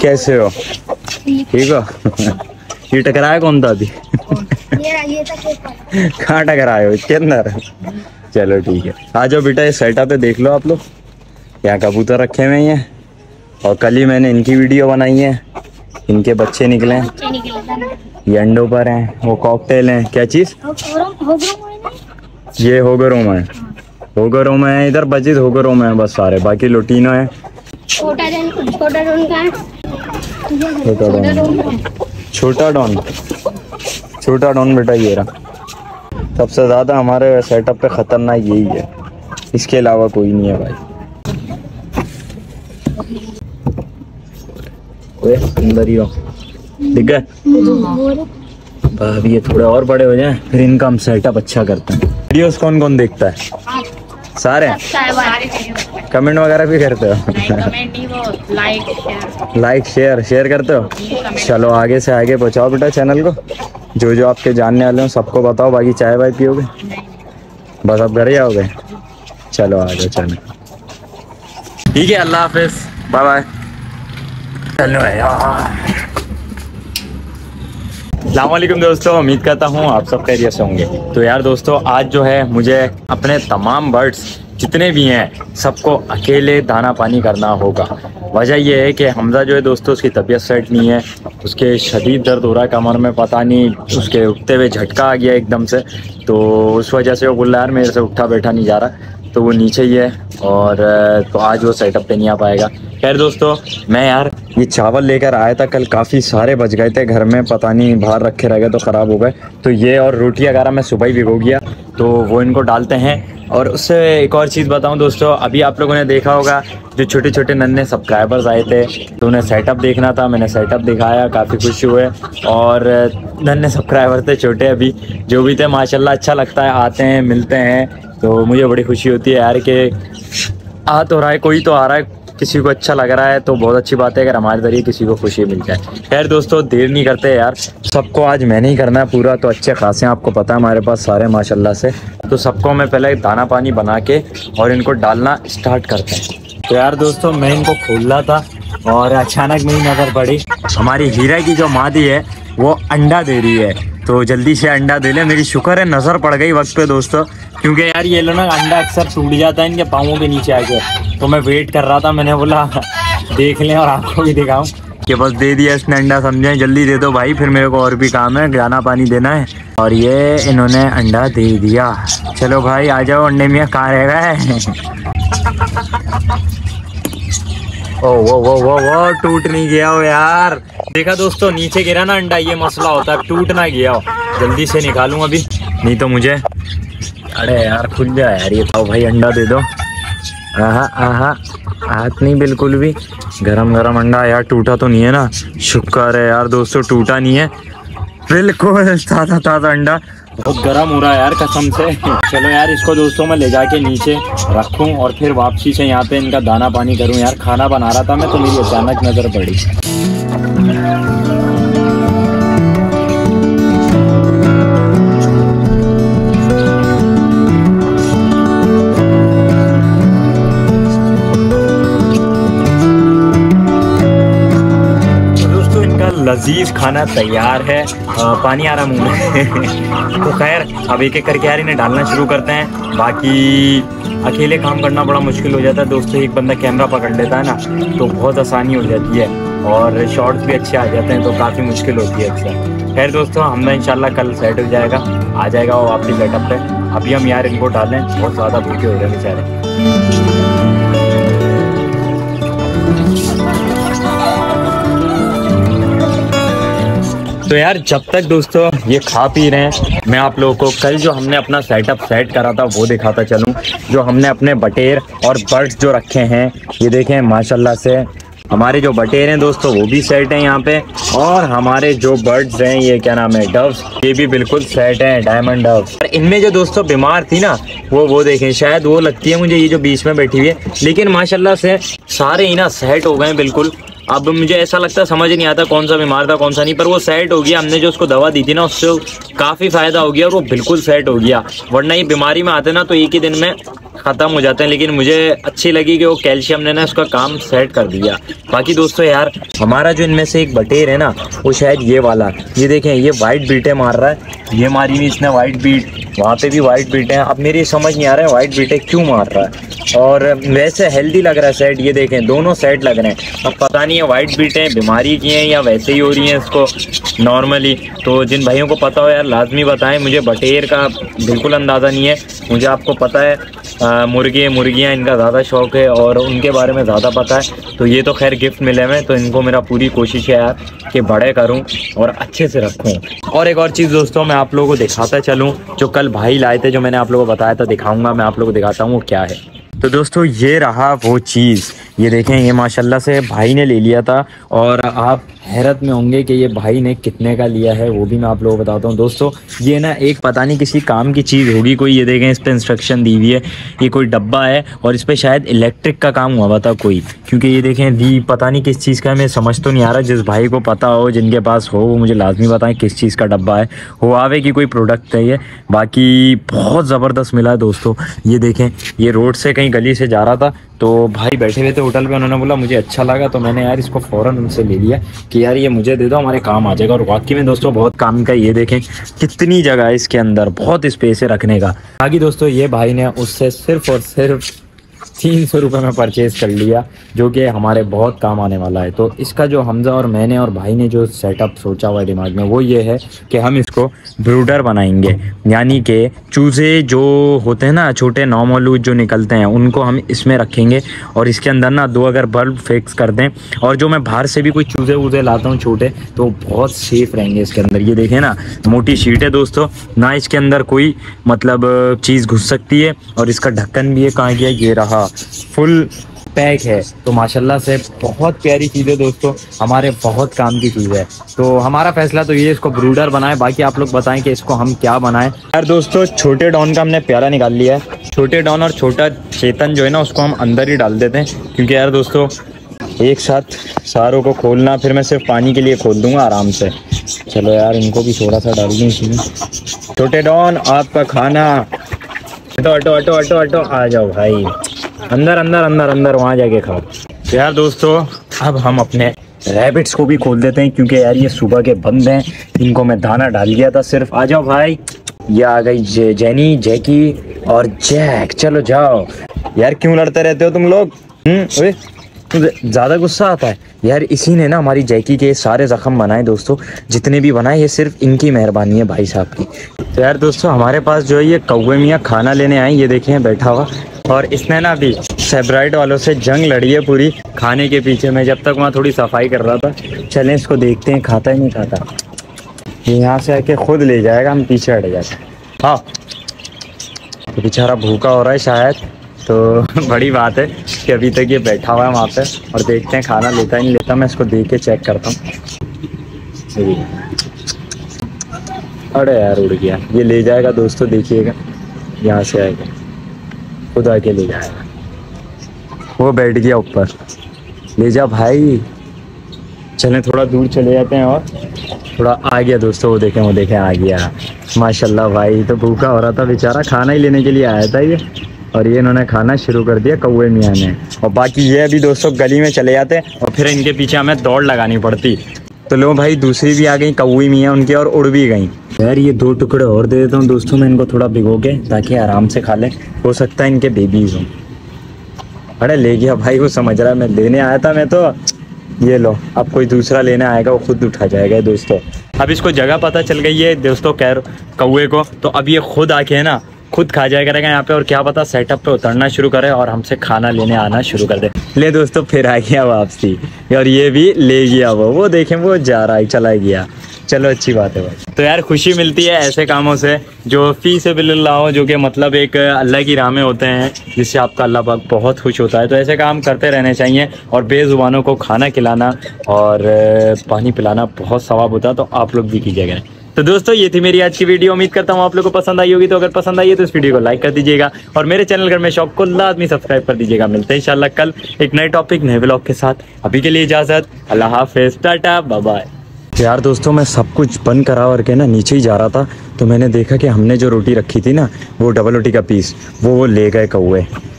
कैसे हो? ठीक हो? ये टकराया कौन था अभी? ये कहाँ टकराए हो? इसके अंदर? चलो ठीक है, आ जाओ बेटा। ये सेटअप है, देख लो आप लोग। यहाँ कबूतर रखे हुए हैं और कल ही मैंने इनकी वीडियो बनाई है। इनके बच्चे निकले हैं, ये अंडों पर हैं, वो कॉकटेल हैं। क्या चीज़? ये होगरोमा है। होगरोमा है इधर, बचित होगरोमा है बस, सारे बाकी लोटीनो है। छोटा डॉन बेटा ये रहा। सबसे ज़्यादा हमारे सेटअप पे ख़तरनाक यही है, इसके अलावा कोई नहीं है भाई। अंदर ही हो, ठीक है। अब ये थोड़े और बड़े हो जाएं फिर इनका हम सेटअप अच्छा करते हैं। वीडियोस कौन कौन देखता है? सारे? कमेंट वगैरह भी करते हो? लाइक शेयर करते हो? चलो आगे से आगे पहुँचाओ बेटा चैनल को। जो जो आपके जानने वाले हो सबको बताओ। बाकी चाय वाय पियोगे? बस आप घर ही आओगे? चलो आगे चैनल, ठीक है। अल्लाह हाफिज़, बाय बाय। चलो यार, अस्सलाम वालेकुम दोस्तों, उम्मीद करता हूँ आप सब खैरियत से होंगे। तो यार दोस्तों, आज जो है मुझे अपने तमाम बर्ड्स जितने भी हैं सबको अकेले दाना पानी करना होगा। वजह यह है कि हमजा जो है दोस्तों, उसकी तबीयत सेट नहीं है, उसके शदीद दर्द हो रहा है कमर में, पता नहीं उसके उठते हुए झटका आ गया एकदम से, तो उस वजह से वो बोल रहा है यार मेरे से उठा बैठा नहीं जा रहा, तो वो नीचे ही है और तो आज वो सेटअप पे नहीं आ पाएगा। खैर दोस्तों, मैं यार ये चावल लेकर आया था कल, काफ़ी सारे बच गए थे घर में, पता नहीं बाहर रखे रह गए तो ख़राब हो गए। तो ये और रोटी वगैरह मैं सुबह ही भिगो गया, तो वो इनको डालते हैं। और उससे एक और चीज़ बताऊं दोस्तों, अभी आप लोगों ने देखा होगा जो छोटे छोटे नन्हे सब्सक्राइबर्स आए थे, तो उन्हें सेटअप देखना था, मैंने सेटअप दिखाया, काफ़ी खुशी हुए। और नन्हे सब्सक्राइबर थे छोटे, अभी जो भी थे माशाल्लाह, अच्छा लगता है, आते हैं मिलते हैं, तो मुझे बड़ी खुशी होती है यार कि आ तो रहा है, कोई तो आ रहा है, किसी को अच्छा लग रहा है, तो बहुत अच्छी बात है अगर हमारे जरिए किसी को खुशी मिल जाए। खैर दोस्तों, देर नहीं करते यार, सबको आज मैंने ही करना है पूरा, तो अच्छे खासे आपको पता है हमारे पास सारे माशाल्लाह से। तो सबको मैं पहले दाना पानी बना के और इनको डालना स्टार्ट करते हैं। तो यार दोस्तों, मैं इनको खोल रहा था और अचानक मेरी नज़र पड़ी, हमारी हीरा की जो मादी है वो अंडा दे रही है, तो जल्दी से अंडा दे ले। मेरी शुक्र है नज़र पड़ गई वक्त पे दोस्तों, क्योंकि यार ये लोग ना अंडा अक्सर टूट जाता है इनके पाँवों के नीचे आके, तो मैं वेट कर रहा था, मैंने बोला देख लें और आपको भी दिखाऊं कि बस दे दिया इसने अंडा, समझें जल्दी दे दो भाई, फिर मेरे को और भी काम है, दाना पानी देना है। और ये इन्होंने अंडा दे दिया। चलो भाई आ जाओ, अंडे मियाँ कहाँ रह गए? ओ वो टूट नहीं गया हो यार? देखा दोस्तों, नीचे गिरा ना अंडा, ये मसला होता है, टूट ना गया हो। जल्दी से निकालूं अभी, नहीं तो मुझे, अरे यार खुल जाए यार ये, तो भाई अंडा दे दो। आहा आहा, हाथ नहीं बिल्कुल भी, गरम गरम अंडा यार। टूटा तो नहीं है ना? शुक्र है यार दोस्तों, टूटा नहीं है, बिल्कुल ताज़ा ताज़ा अंडा। बहुत गरम हो रहा है यार कसम से। चलो यार, इसको दोस्तों मैं ले जाके नीचे रखूँ और फिर वापसी से यहाँ पे इनका दाना पानी करूँ। यार खाना बना रहा था मैं, तो मेरी अचानक नज़र पड़ी। लजीज खाना तैयार है, पानी आ रहा मुँह में। तो खैर अब एक एक करके यार इन्हें डालना शुरू करते हैं, बाकी अकेले काम करना बड़ा मुश्किल हो जाता है दोस्तों। एक बंदा कैमरा पकड़ लेता है ना, तो बहुत आसानी हो जाती है और शॉर्ट्स भी अच्छे आ जाते हैं, तो काफ़ी मुश्किल होती है अक्सर। खैर दोस्तों, हमने इंशाल्लाह कल सेट हो जाएगा, आ जाएगा वो आपके सेटअप पे। अभी हम यार इनको डालें, बहुत ज़्यादा भूखे हो गए बेचारे। तो यार जब तक दोस्तों ये खा पी रहे हैं, मैं आप लोगों को कल जो हमने अपना सेटअप सेट करा था वो दिखाता चलूँ, जो हमने अपने बटेर और बर्ड्स जो रखे हैं। ये देखें माशाल्लाह से, हमारे जो बटेर हैं दोस्तों वो भी सेट हैं यहाँ पे, और हमारे जो बर्ड्स हैं, ये क्या नाम है, डव्स, ये भी बिल्कुल सेट हैं, डायमंड डव्स। और इनमें जो दोस्तों बीमार थी ना वो देखें, शायद वो लगती है मुझे, ये जो बीच में बैठी हुई है, लेकिन माशाल्लाह से सारे ही ना सेट हो गए बिल्कुल। अब मुझे ऐसा लगता, समझ नहीं आता कौन सा बीमार था कौन सा नहीं, पर वो सेट हो गया। हमने जो उसको दवा दी थी ना, उससे काफ़ी फ़ायदा हो गया और वो बिल्कुल सेट हो गया, वरना ये बीमारी में आते ना तो एक ही दिन में ख़त्म हो जाते हैं, लेकिन मुझे अच्छी लगी कि वो कैल्शियम ने ना उसका काम सेट कर दिया। बाकी दोस्तों यार हमारा जो इनमें से एक बटेर है ना वो शायद ये वाला, ये देखें ये वाइट बीटे मार रहा है, ये मारी हुई इसने वाइट बीट, वहाँ पे भी वाइट बीटे हैं। अब मेरी समझ नहीं आ रहा है वाइट बीटे क्यों मार रहा है, और वैसे हेल्दी लग रहा है सेट, ये देखें दोनों सेट लग रहे हैं। अब पता नहीं है वाइट बीटे बीमारी की हैं या वैसे ही हो रही हैं इसको नॉर्मली, तो जिन भाइयों को पता हो यार लाजमी बताएं, मुझे बटेर का बिल्कुल अंदाज़ा नहीं है। मुझे आपको पता है मुर्गे मुर्गियाँ इनका ज़्यादा शौक़ है और उनके बारे में ज़्यादा पता है, तो ये तो खैर गिफ्ट मिले हुए हैं, तो इनको मेरा पूरी कोशिश है यार कि बड़े करूँ और अच्छे से रखूँ। और एक और चीज़ दोस्तों मैं आप लोगों को दिखाता चलूँ जो कल भाई लाए थे, जो मैंने आप लोगों को बताया था, दिखाऊंगा मैं आप लोगों को, दिखाता हूँ वो क्या है। तो दोस्तों ये रहा वो चीज़, ये देखें ये माशाल्लाह से भाई ने ले लिया था, और आप हैरत में होंगे कि ये भाई ने कितने का लिया है वो भी मैं आप लोगों को बताता हूँ। दोस्तों ये ना एक पता नहीं किसी काम की चीज़ होगी कोई, ये देखें इस पर इंस्ट्रक्शन दी हुई है, ये कोई डब्बा है और इस पर शायद इलेक्ट्रिक का काम हुआ था कोई, क्योंकि ये देखें दी पता नहीं किस चीज़ का, मैं समझ तो नहीं आ रहा। जिस भाई को पता हो जिनके पास हो वो मुझे लाजमी बताएं किस चीज़ का डब्बा है, हो आवे कि कोई प्रोडक्ट है ये। बाकी बहुत ज़बरदस्त मिला है दोस्तों, ये देखें ये रोड से कहीं गली से जा रहा था, तो भाई बैठे हुए थे होटल पे, उन्होंने बोला मुझे अच्छा लगा तो मैंने यार इसको फ़ौरन उनसे ले लिया कि यार ये मुझे दे दो हमारे काम आ जाएगा, और वाकई में दोस्तों बहुत काम का। ये देखें कितनी जगह है इसके अंदर, बहुत स्पेस है रखने का। बाकी दोस्तों ये भाई ने उससे सिर्फ और सिर्फ 300 रुपये में परचेज़ कर लिया, जो कि हमारे बहुत काम आने वाला है। तो इसका जो हमज़ा और मैंने और भाई ने जो सेटअप सोचा हुआ है दिमाग में वो ये है कि हम इसको ब्रूडर बनाएंगे, यानी कि चूज़े जो होते हैं ना छोटे नॉमलूज जो निकलते हैं उनको हम इसमें रखेंगे, और इसके अंदर ना दो अगर बल्ब फिक्स कर दें, और जो मैं बाहर से भी कोई चूज़े वूज़े लाता हूँ छोटे तो बहुत सेफ़ रहेंगे इसके अंदर। ये देखें ना मोटी शीट है दोस्तों, ना इसके अंदर कोई मतलब चीज़ घुस सकती है, और इसका ढक्कन भी है कहाँ गया, ये रहा, फुल पैक है। तो माशाल्लाह से बहुत प्यारी चीज़ है दोस्तों, हमारे बहुत काम की चीज़ है। तो हमारा फैसला तो ये इसको ब्रूडर बनाएं, बाकी आप लोग बताएं कि इसको हम क्या बनाएं। यार दोस्तों छोटे डॉन का हमने प्यारा निकाल लिया है, छोटे डॉन और छोटा चेतन जो है ना उसको हम अंदर ही डाल देते हैं, क्योंकि यार दोस्तों एक साथ सारों को खोलना, फिर मैं सिर्फ पानी के लिए खोल दूंगा आराम से। चलो यार इनको भी थोड़ा सा डाल दूँ इसमें। छोटे डॉन आपका खाना, हटो हटो हटो हटो हटो, आ जाओ भाई अंदर अंदर अंदर अंदर, वहाँ जाके खाओ। यार दोस्तों अब हम अपने रैबिट्स को भी खोल देते हैं, क्योंकि यार ये सुबह के बंद हैं, इनको मैं दाना डाल गया था सिर्फ। आ जाओ भाई, ये आ गई जैनी, जैकी और जैक, चलो जाओ। यार क्यों लड़ते रहते हो तुम लोग, ज़्यादा गुस्सा आता है यार। इसी ने ना हमारी जैकी के सारे ज़ख़म बनाए दोस्तों, जितने भी बनाए ये सिर्फ इनकी मेहरबानी है भाई साहब की। तो यार दोस्तों हमारे पास जो है ये कौवे मियाँ खाना लेने आए, ये देखें बैठा हुआ, और इसने ना अभी सेब्राइट वालों से जंग लड़ी है पूरी खाने के पीछे। मैं जब तक वहाँ थोड़ी सफाई कर रहा था, चलें इसको देखते हैं खाता है नहीं खाता। ये यहाँ से आके खुद ले जाएगा, हम पीछे हट जाते हैं। हाँ तो बेचारा भूखा हो रहा है शायद, तो बड़ी बात है कि अभी तक ये बैठा हुआ है वहाँ पे, और देखते हैं खाना लेता है नहीं लेता। मैं इसको देख के चेक करता हूँ। अरे यार उड़ गया, ये ले जाएगा दोस्तों, देखिएगा यहाँ से आएगा खुद आके ले जाएगा। वो बैठ गया ऊपर, ले जा भाई। चलें थोड़ा दूर चले जाते हैं, और थोड़ा आ गया दोस्तों, वो देखें आ गया माशाल्लाह। भाई तो भूखा हो रहा था बेचारा, खाना ही लेने के लिए आया था ये, और ये इन्होंने खाना शुरू कर दिया कौवे मियाँ ने। और बाकी ये अभी दोस्तों गली में चले जाते हैं, और फिर इनके पीछे हमें दौड़ लगानी पड़ती। तो लो भाई दूसरी भी आ गई कौवे मियाँ उनकी, और उड़ भी गई। यार ये दो टुकड़े और दे देता हूँ दोस्तों मैं इनको, थोड़ा भिगो के, ताकि आराम से खा लें, हो सकता है इनके बेबीज हों। अरे ले गया भाई, वो समझ रहा है मैं लेने आया था मैं तो। ये लो अब कोई दूसरा लेने आएगा वो खुद उठा जाएगा दोस्तों। अब इसको जगह पता चल गई है दोस्तों खैर कौवे को, तो अब ये खुद आके है ना खुद खा जाया करेगा यहाँ पे, और क्या पता सेटअप पे उतरना शुरू करे और हमसे खाना लेने आना शुरू कर दे। ले दोस्तों फिर आ गया वापसी, और ये भी ले गया वो देखें वो जा रहा है, चला गया। चलो अच्छी बात है भाई। तो यार खुशी मिलती है ऐसे कामों से जो फी से बिल्ला हो, जो कि मतलब एक अल्लाह की राह में होते हैं, जिससे आपका अल्लाह पाक बहुत खुश होता है। तो ऐसे काम करते रहने चाहिए, और बेजुबानों को खाना खिलाना और पानी पिलाना बहुत सवाब होता है, तो आप लोग भी कीजिएगा। तो दोस्तों ये थी मेरी आज की वीडियो, उम्मीद करता हूँ आप लोगों को पसंद आई होगी। तो अगर पसंद आई है तो इस वीडियो को लाइक कर दीजिएगा, और मेरे चैनल घर में शौक को लाजमी सब्सक्राइब कर दीजिएगा। मिलते हैं इंशाल्लाह कल एक नए टॉपिक नए व्लॉग के साथ। अभी के लिए इजाज़त, अल्लाह हाफिज़, टाटा बाय। यार दोस्तों, मैं सब कुछ बंद करा करके ना नीचे ही जा रहा था तो मैंने देखा कि हमने जो रोटी रखी थी ना, वो डबल रोटी का पीस वो ले गए कौए।